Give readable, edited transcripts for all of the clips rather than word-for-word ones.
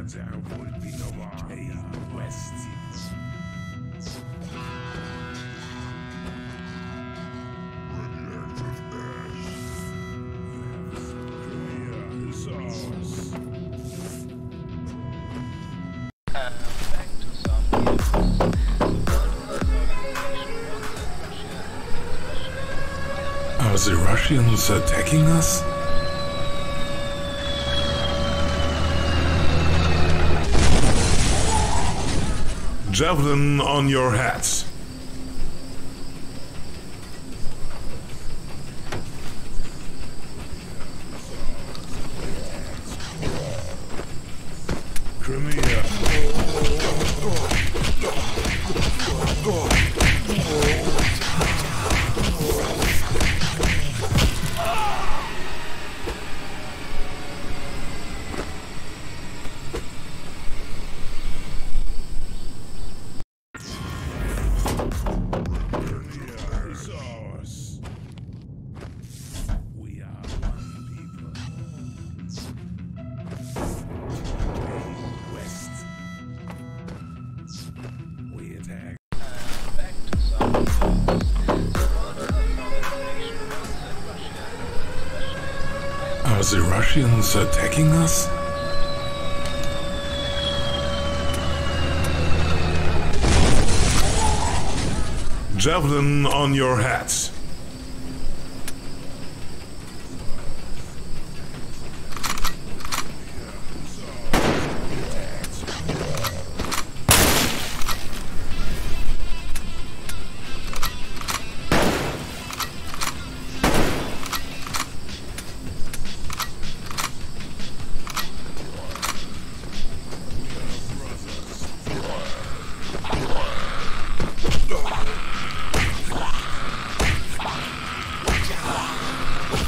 Wolpinowa i Westcliff. Are the Russians attacking us? Javelin on your hats. Are the Russians attacking us? Javelin on your hats.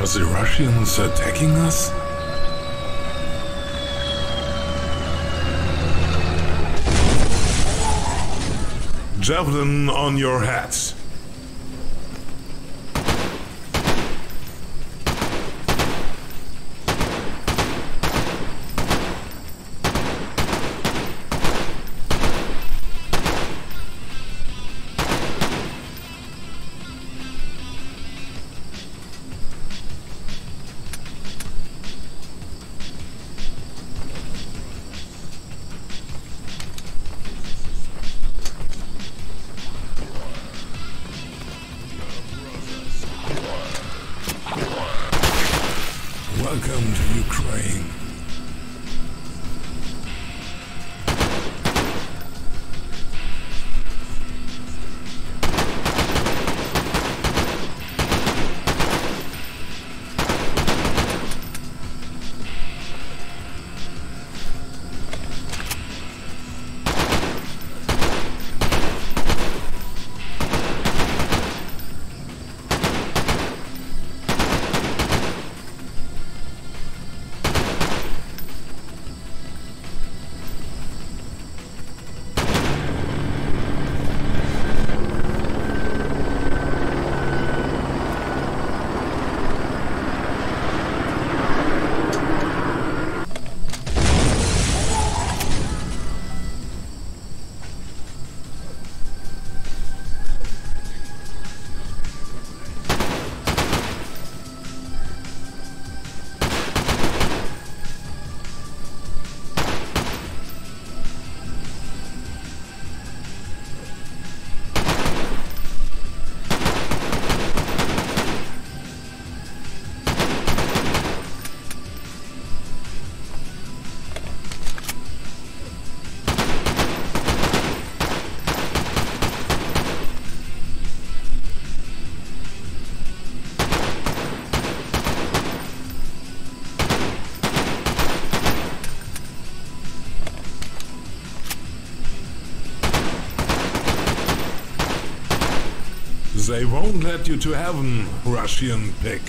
Are the Russians attacking us? Javelin on your hats. Welcome to Ukraine. They won't let you to heaven, Russian pig.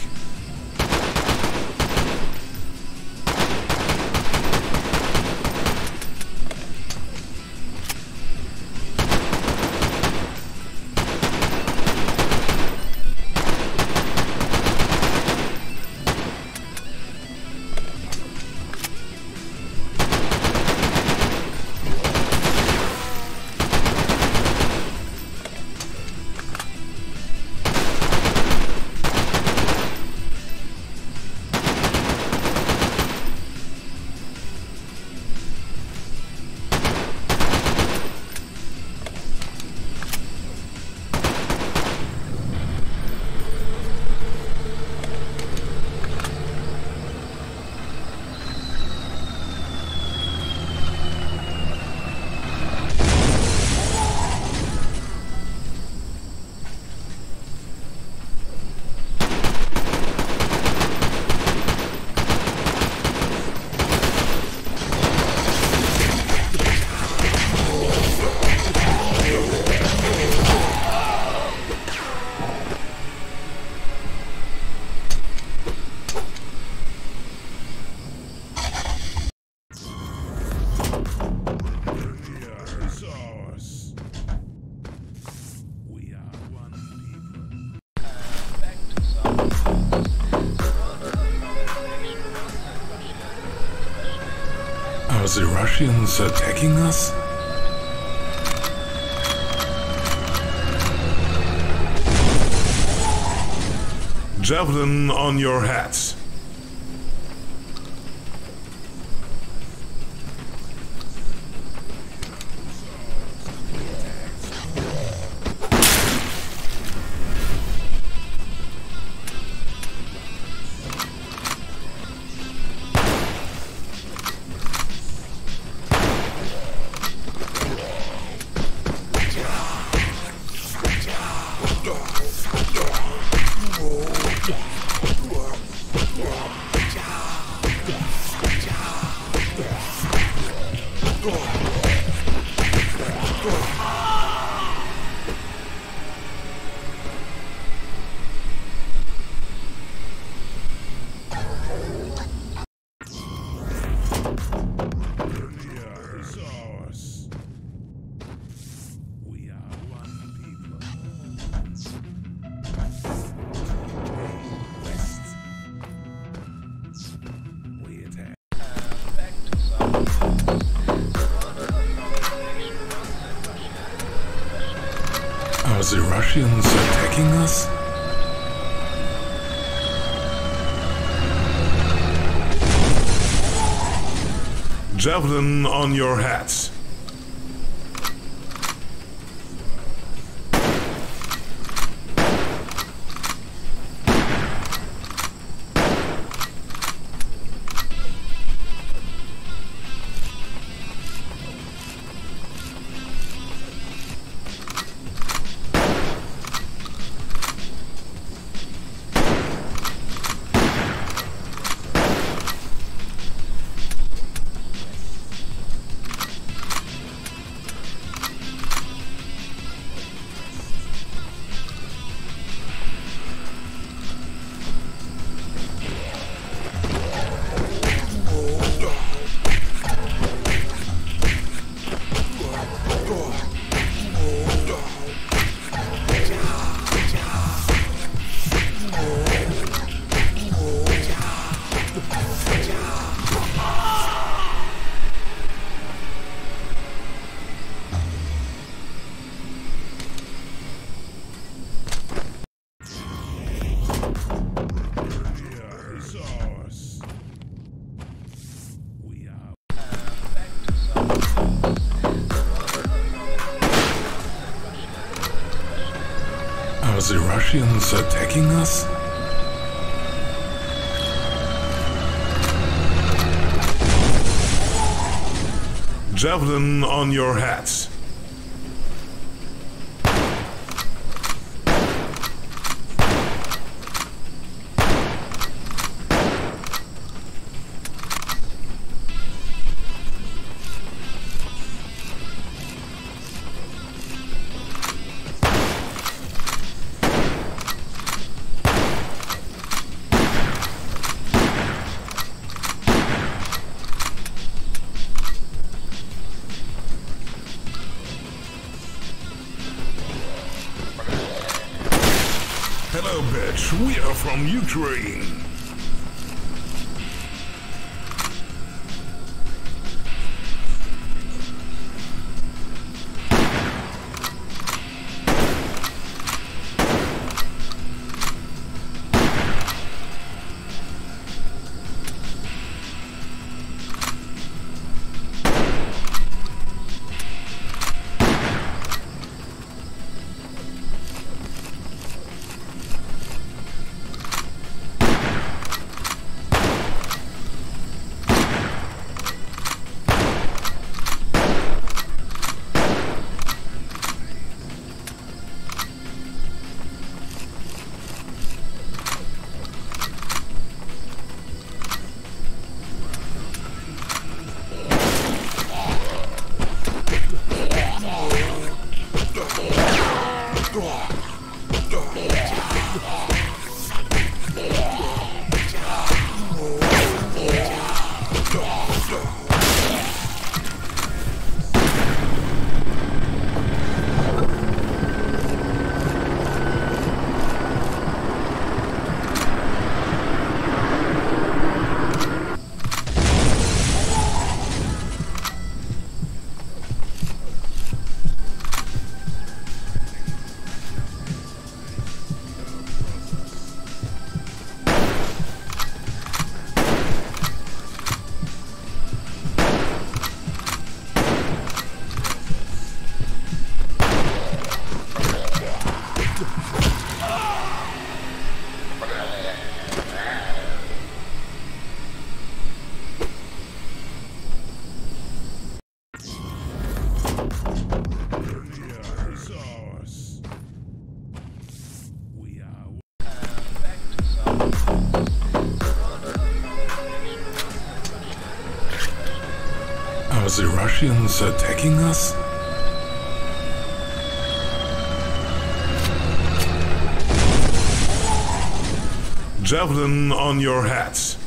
Are the Russians attacking us? Javelin on your heads. Are the Russians attacking us? Javelin on your heads. Are the Russians attacking us? Javelin on your heads. Yes, we are from Ukraine. Are the Russians attacking us? Javelin on your hats.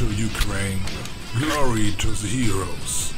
To Ukraine, glory to the heroes.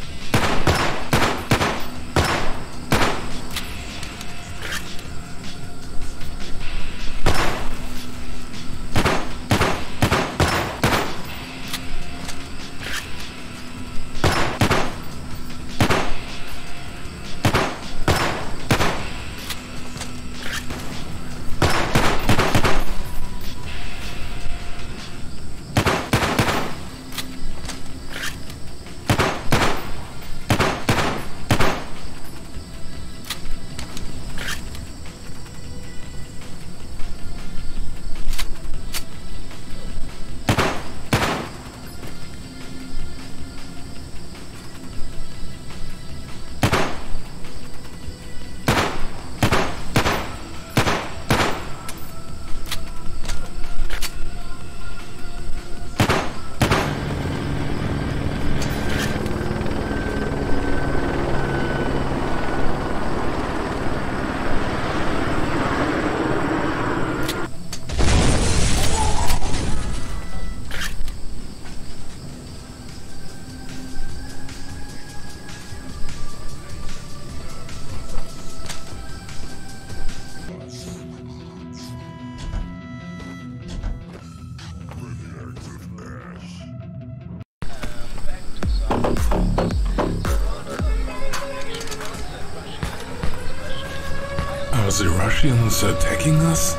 Are the Russians attacking us?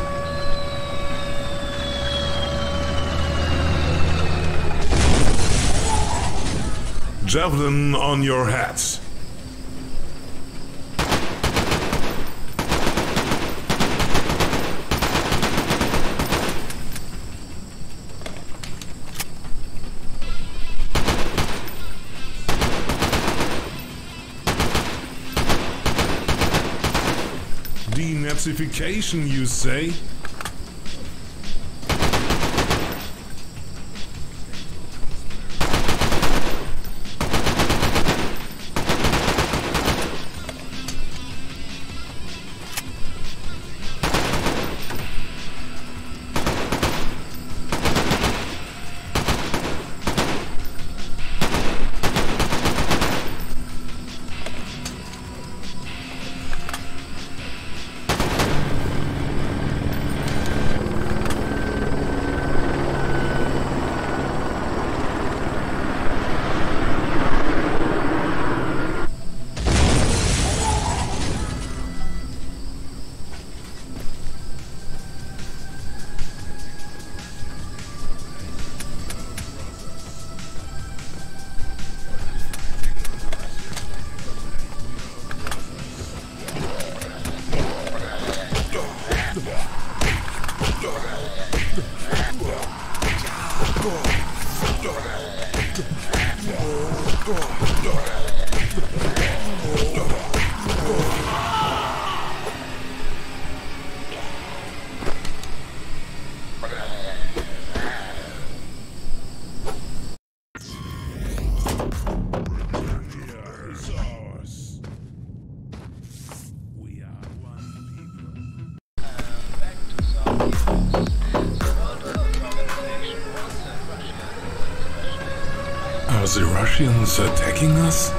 Javelin on your hats. Perhaps-ification, you say? Are the Russians attacking us?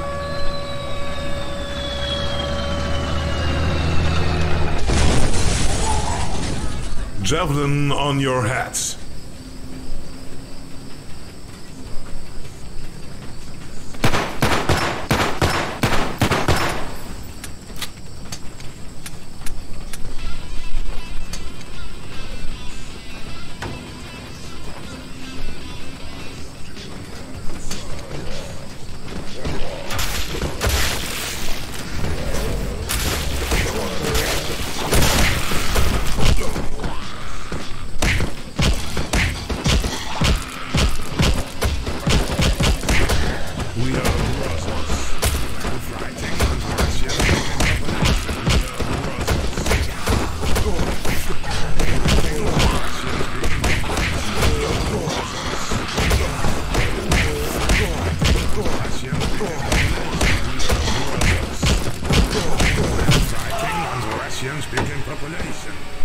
Javelin on your hats. Russian-speaking population.